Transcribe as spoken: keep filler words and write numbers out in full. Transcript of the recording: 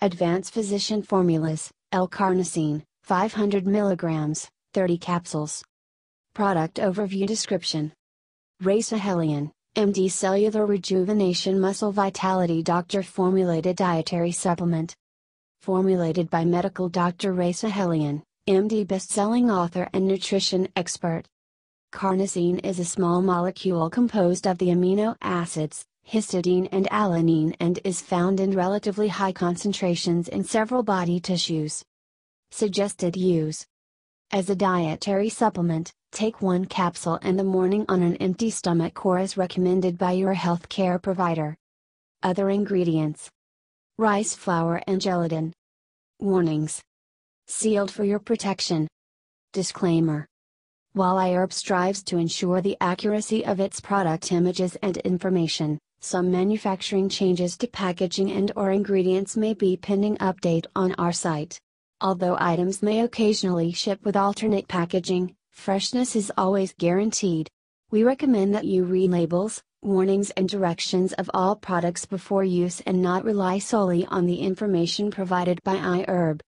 Advanced Physician Formulas, L-Carnosine, five hundred milligrams, thirty capsules. Product Overview Description. Ray Sahelian, M D, Cellular Rejuvenation Muscle Vitality Doctor, Formulated Dietary Supplement. Formulated by medical doctor Ray Sahelian, M D, best-selling author and nutrition expert. Carnosine is a small molecule composed of the amino acids histidine and alanine and is found in relatively high concentrations in several body tissues. Suggested use. As a dietary supplement, take one capsule in the morning on an empty stomach or as recommended by your healthcare provider. Other ingredients: rice flour and gelatin. Warnings. Sealed for your protection. Disclaimer. While iHerb strives to ensure the accuracy of its product images and information, some manufacturing changes to packaging and/or ingredients may be pending update on our site. Although items may occasionally ship with alternate packaging, freshness is always guaranteed. We recommend that you read labels, warnings and directions of all products before use and not rely solely on the information provided by iHerb.